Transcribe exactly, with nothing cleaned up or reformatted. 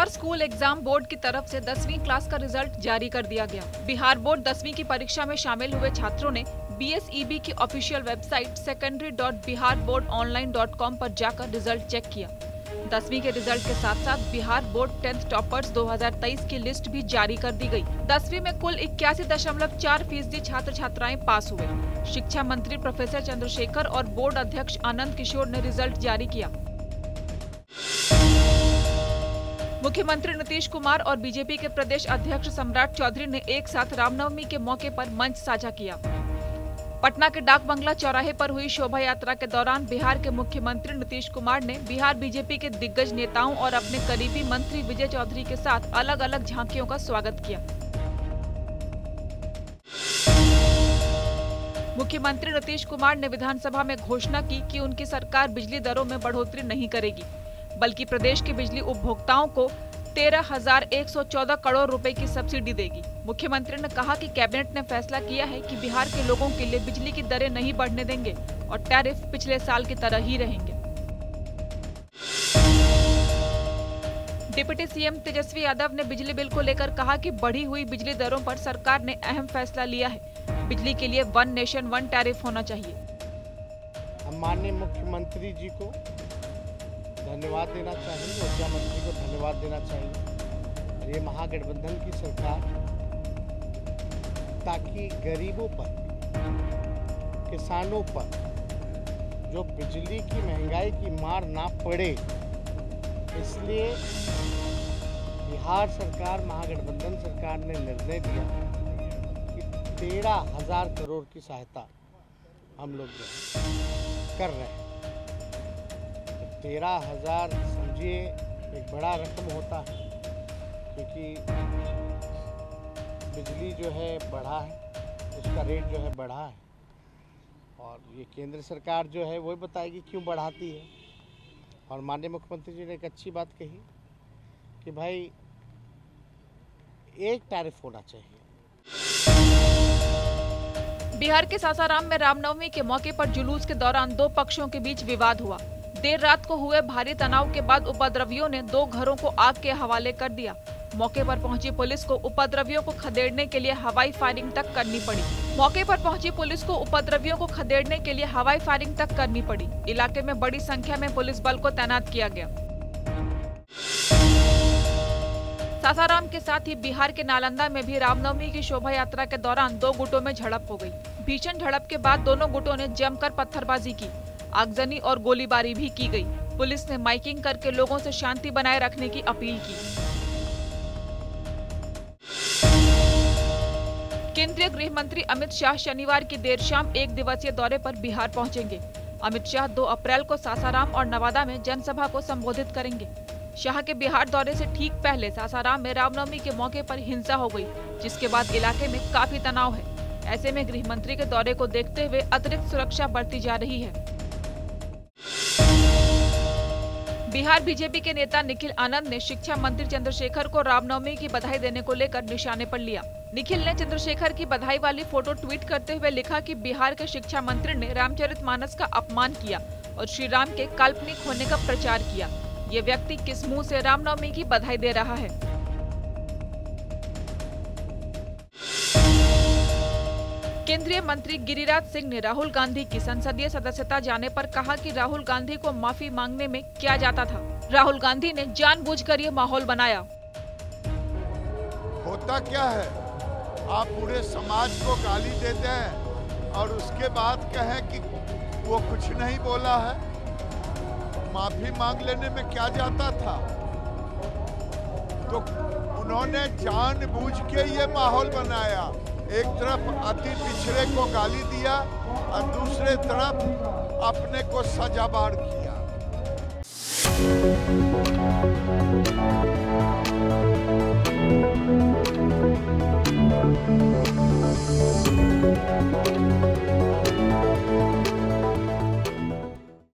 Indore school exam board की तरफ से दसवीं क्लास का रिजल्ट जारी कर दिया गया। बिहार बोर्ड दसवीं की परीक्षा में शामिल हुए छात्रों ने बीएसईबी की official website secondary dot Bihar board online dot com पर जाकर रिजल्ट चेक किया। दसवीं के रिजल्ट के साथ साथ बिहार बोर्ड टेंथ टॉपर्स दो हज़ार तेईस की लिस्ट भी जारी कर दी गई। दसवीं में कुल इक्यासी दशमलव चार फीसदी छात्र छात्राएं पास हुए। शिक्षा मंत्री प्रोफेसर चंद्रशेखर और बोर्ड अध्यक्ष आनंद किशोर ने रिजल्ट जारी किया। मुख्यमंत्री नीतीश कुमार और बीजेपी के प्रदेश अध्यक्ष सम्राट चौधरी ने एक साथ रामनवमी के मौके पर मंच साझा किया। पटना के डाक बंगला चौराहे पर हुई शोभा यात्रा के दौरान बिहार के मुख्यमंत्री नीतीश कुमार ने बिहार बीजेपी के दिग्गज नेताओं और अपने करीबी मंत्री विजय चौधरी के साथ अलग अलग झांकियों का स्वागत किया। मुख्यमंत्री नीतीश कुमार ने विधानसभा में घोषणा की कि उनकी सरकार बिजली दरों में बढ़ोतरी नहीं करेगी, बल्कि प्रदेश के बिजली उपभोक्ताओं को तेरह हजार एक सौ चौदह करोड़ रुपए की सब्सिडी देगी। मुख्यमंत्री ने कहा कि कैबिनेट ने फैसला किया है कि बिहार के लोगों के लिए बिजली की दरें नहीं बढ़ने देंगे और टैरिफ पिछले साल की तरह ही रहेंगे। डिप्टी सीएम तेजस्वी यादव ने बिजली बिल को लेकर कहा कि बढ़ी हुई बिजली दरों पर सरकार ने अहम फैसला लिया है। बिजली के लिए वन नेशन वन टैरिफ होना चाहिए। हम माननीय मुख्यमंत्री जी को धन्यवाद देना चाहिए, ऊर्जा मंत्री को धन्यवाद देना चाहिए और ये महागठबंधन की सरकार, ताकि गरीबों पर, किसानों पर जो बिजली की महंगाई की मार ना पड़े, इसलिए बिहार सरकार, महागठबंधन सरकार ने निर्णय दिया कि तेरह हजार करोड़ की सहायता हम लोग कर रहे हैं। तेरह हजार समझिए एक बड़ा रकम होता है, क्योंकि बिजली जो है बढ़ा है, उसका रेट जो है बढ़ा है और ये केंद्र सरकार जो है वही बताएगी क्यों बढ़ाती है। और माननीय मुख्यमंत्री जी ने एक अच्छी बात कही कि भाई एक टैरिफ होना चाहिए। बिहार के सासाराम में रामनवमी के मौके पर जुलूस के दौरान दो पक्षों के बीच विवाद हुआ। देर रात को हुए भारी तनाव के बाद उपद्रवियों ने दो घरों को आग के हवाले कर दिया। मौके पर पहुंची पुलिस को उपद्रवियों को खदेड़ने के लिए हवाई फायरिंग तक करनी पड़ी। मौके पर पहुंची पुलिस को उपद्रवियों को खदेड़ने के लिए हवाई फायरिंग तक करनी पड़ी। इलाके में बड़ी संख्या में पुलिस बल को तैनात किया गया। सासाराम के साथ ही बिहार के नालंदा में भी रामनवमी की शोभा यात्रा के दौरान दो गुटों में झड़प हो गयी। भीषण झड़प के बाद दोनों गुटों ने जमकर पत्थरबाजी की, आगजनी और गोलीबारी भी की गई। पुलिस ने माइकिंग करके लोगों से शांति बनाए रखने की अपील की। केंद्रीय गृह मंत्री अमित शाह शनिवार की देर शाम एक दिवसीय दौरे पर बिहार पहुंचेंगे। अमित शाह दो अप्रैल को सासाराम और नवादा में जनसभा को संबोधित करेंगे। शाह के बिहार दौरे से ठीक पहले सासाराम में रामनवमी के मौके पर हिंसा हो गयी, जिसके बाद इलाके में काफी तनाव है। ऐसे में गृह मंत्री के दौरे को देखते हुए अतिरिक्त सुरक्षा बरती जा रही है। बिहार बीजेपी के नेता निखिल आनंद ने शिक्षा मंत्री चंद्रशेखर को रामनवमी की बधाई देने को लेकर निशाने पर लिया। निखिल ने चंद्रशेखर की बधाई वाली फोटो ट्वीट करते हुए लिखा कि बिहार के शिक्षा मंत्री ने रामचरितमानस का अपमान किया और श्री राम के काल्पनिक होने का प्रचार किया। ये व्यक्ति किस मुँह से रामनवमी की बधाई दे रहा है। केंद्रीय मंत्री गिरिराज सिंह ने राहुल गांधी की संसदीय सदस्यता जाने पर कहा कि राहुल गांधी को माफी मांगने में क्या जाता था। राहुल गांधी ने जानबूझकर ये माहौल बनाया। होता क्या है, आप पूरे समाज को गाली देते हैं और उसके बाद कहें कि वो कुछ नहीं बोला है। माफी मांग लेने में क्या जाता था, तो उन्होंने जानबूझ के ये माहौल बनाया। एक तरफ अति पिछड़े को गाली दिया और दूसरे तरफ अपने को सजाबार किया।